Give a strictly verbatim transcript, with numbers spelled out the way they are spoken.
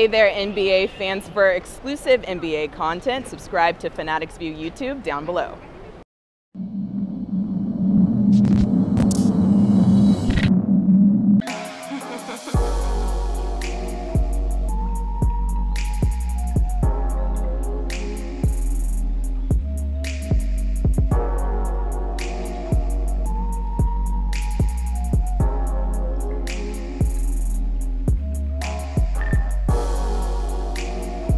Hey there, N B A fans. For exclusive N B A content, subscribe to Fanatics View YouTube down below.